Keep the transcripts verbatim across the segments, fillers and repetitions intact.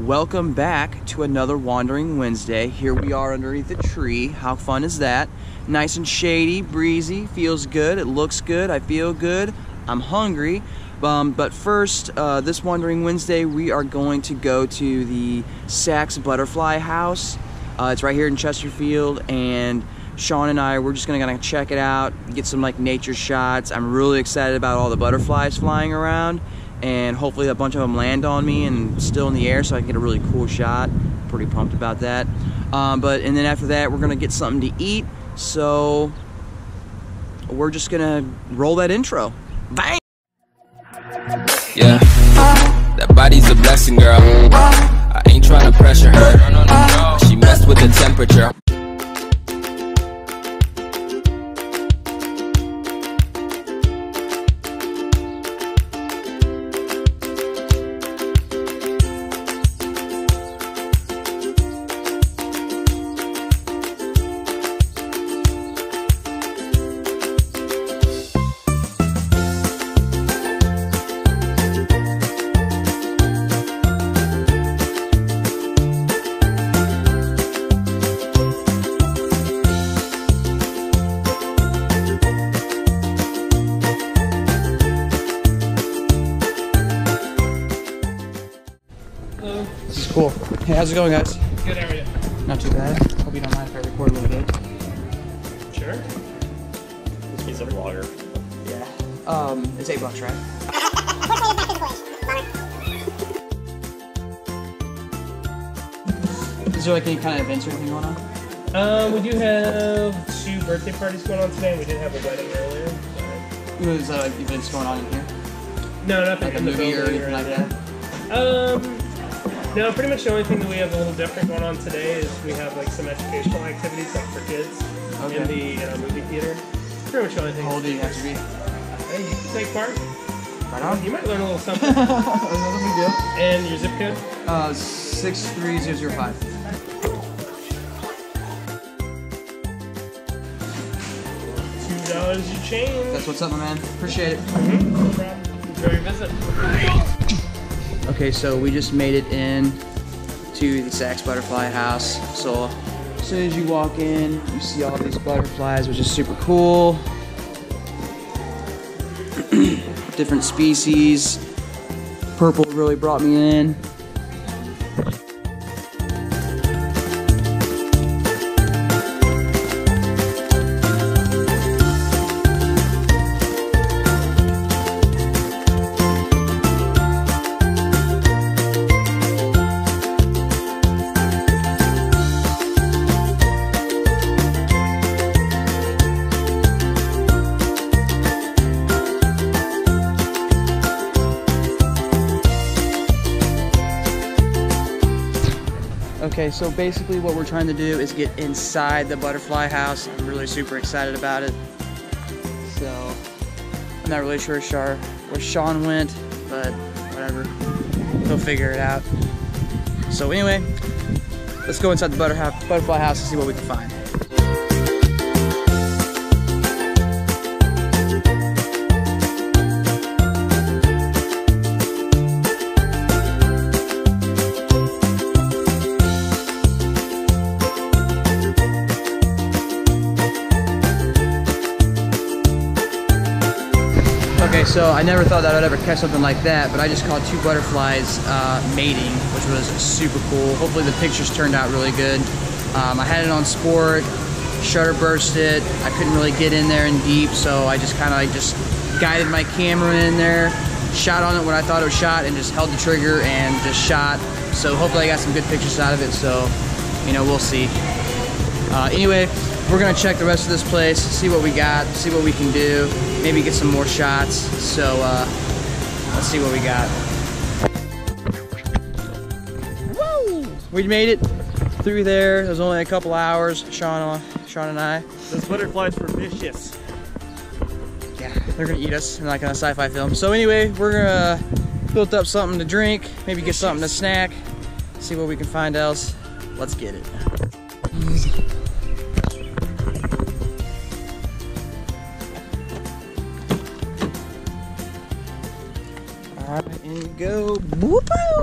Welcome back to another Wandering Wednesday. Here we are underneath a tree. How fun is that? Nice and shady, breezy, feels good, it looks good, I feel good, I'm hungry. Um, but first, uh, this Wandering Wednesday, we are going to go to the Sach's Butterfly House. Uh, it's right here in Chesterfield, and Sean and I, we're just gonna, gonna check it out, get some like nature shots. I'm really excited about all the butterflies flying around. And hopefully a bunch of them land on me and still in the air so I can get a really cool shot. Pretty pumped about that. Um, but and then after that, we're gonna get something to eat. So we're just gonna roll that intro. Bang! Yeah, that body's a blessing, girl. I ain't trying to pressure her. She messed with the temperature. This is cool. Hey, how's it going, guys? Good area. Not too bad. Hope you don't mind if I record a little bit. Sure. He's a vlogger. Yeah. Um, it's eight bucks, right? Is there like any kind of events or anything going on? Um, we do have two birthday parties going on today. We did have a wedding earlier. But... Was uh, events going on in here? No, nothing. Like a movie or anything like that? Um. No, pretty much the only thing that we have a little different going on today is we have like some educational activities like for kids okay. in the uh, movie theater. Pretty much the only thing. How old do you have to be? Hey, you can take part. Right on. You might learn a little something. That's no big deal. And your zip code? Uh, six three zero zero five. Two dollars you change. That's what's up, my man. Appreciate it. Mm-hmm. No problem. Enjoy your visit. Right. Okay, so we just made it in to the Sach's Butterfly House. So as soon as you walk in, you see all these butterflies, which is super cool. Different species. Purple really brought me in. Okay, so basically what we're trying to do is get inside the butterfly house. I'm really super excited about it. So, I'm not really sure where Sean went, but whatever. He'll figure it out. So anyway, let's go inside the butterfly house and see what we can find. Okay, so I never thought that I'd ever catch something like that, but I just caught two butterflies uh, mating, which was super cool. Hopefully the pictures turned out really good. Um, I had it on sport, shutter burst it. I couldn't really get in there in deep, so I just kind of like, just guided my camera in there, shot on it when I thought it was shot, and just held the trigger and just shot. So hopefully I got some good pictures out of it, so, you know, we'll see. Uh, anyway, we're gonna check the rest of this place, see what we got, see what we can do, maybe get some more shots. So uh, let's see what we got. Woo! We made it through there. It was only a couple hours. Sean, Sean and I. Those butterflies were vicious. Yeah, they're gonna eat us in like on a sci-fi film. So anyway, we're gonna build up something to drink, maybe get something to snack, see what we can find else. Let's get it. All right, in you go. Woo-hoo!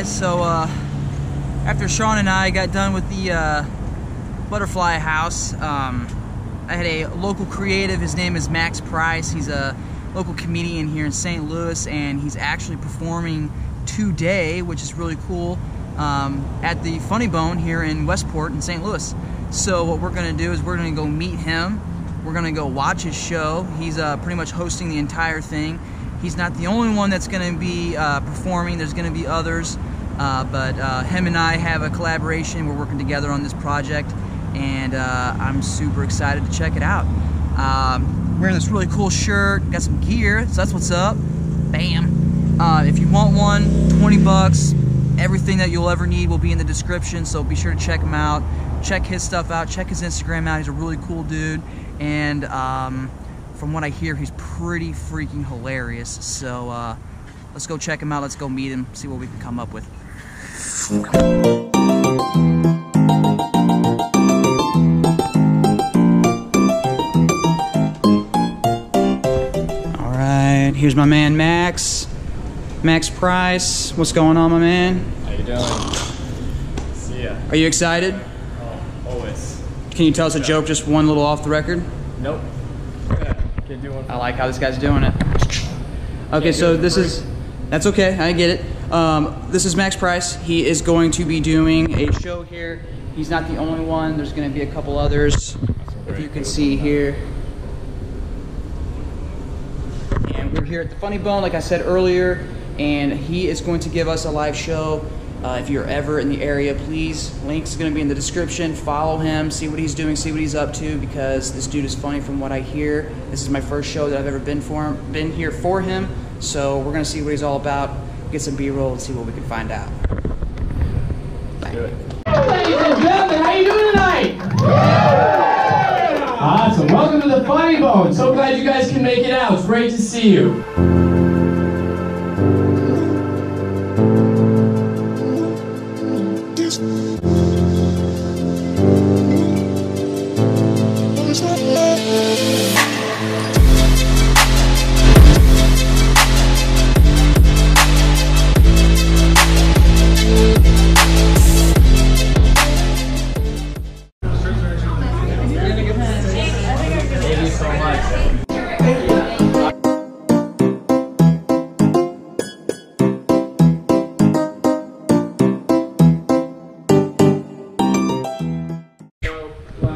guys, so uh, after Sean and I got done with the uh, Butterfly House, um, I had a local creative. His name is Max Price. He's a local comedian here in Saint Louis, and he's actually performing today, which is really cool, um, at the Funny Bone here in Westport in Saint Louis. So what we're gonna do is we're gonna go meet him. We're gonna go watch his show. He's uh, pretty much hosting the entire thing. He's not the only one that's gonna be uh, performing. There's gonna be others, uh, but uh, him and I have a collaboration. We're working together on this project, and uh, I'm super excited to check it out. Um, wearing this really cool shirt, got some gear, so that's what's up. Bam! Uh, if you want one, twenty bucks. Everything that you'll ever need will be in the description, so be sure to check him out. Check his stuff out, check his Instagram out. He's a really cool dude, and um, from what I hear, he's pretty freaking hilarious. So uh, let's go check him out, let's go meet him, see what we can come up with. All right, here's my man Max. Max Price, what's going on, my man? How you doing? See ya. Are you excited? Uh, always. Can you tell us a joke, just one little off the record? Nope. Can't do one. I like how this guy's doing it. Okay, so this is, that's okay, I get it. Um, this is Max Price. He is going to be doing a show here. He's not the only one. There's gonna be a couple others, if you can see here. And we're here at the Funny Bone, like I said earlier. And he is going to give us a live show. Uh, if you're ever in the area, please, link's gonna be in the description. Follow him, see what he's doing, see what he's up to, because this dude is funny from what I hear. This is my first show that I've ever been for him, been here for him. So we're gonna see what he's all about, get some B-roll and see what we can find out. Bye. Ladies and gentlemen, how you doing tonight? Awesome, welcome to the Funny Bone. So glad you guys can make it out, it's great to see you.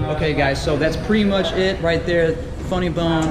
Okay guys, so that's pretty much it right there. Funny Bone,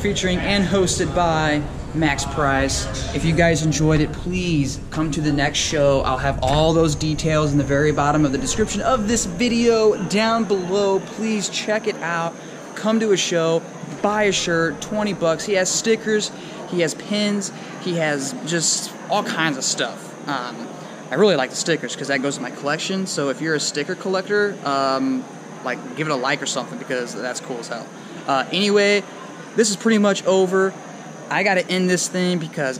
featuring and hosted by Max Price. If you guys enjoyed it, please come to the next show. I'll have all those details in the very bottom of the description of this video down below. Please check it out. Come to a show, buy a shirt, twenty bucks. He has stickers, he has pins, he has just all kinds of stuff. Um, I really like the stickers because that goes to my collection. So if you're a sticker collector, um, like give it a like or something, because that's cool as hell. Uh, anyway, this is pretty much over. I gotta end this thing because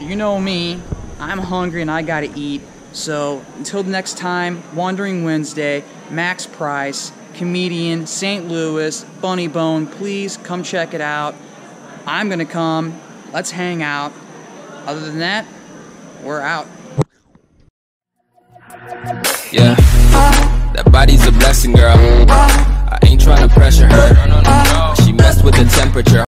you know me, I'm hungry and I gotta eat. So until next time, Wandering Wednesday, Max Price, comedian, Saint Louis, Funny Bone, please come check it out. I'm gonna come, let's hang out. Other than that, we're out. Yeah. That body's a blessing, girl. I ain't tryna pressure her. She messed with the temperature.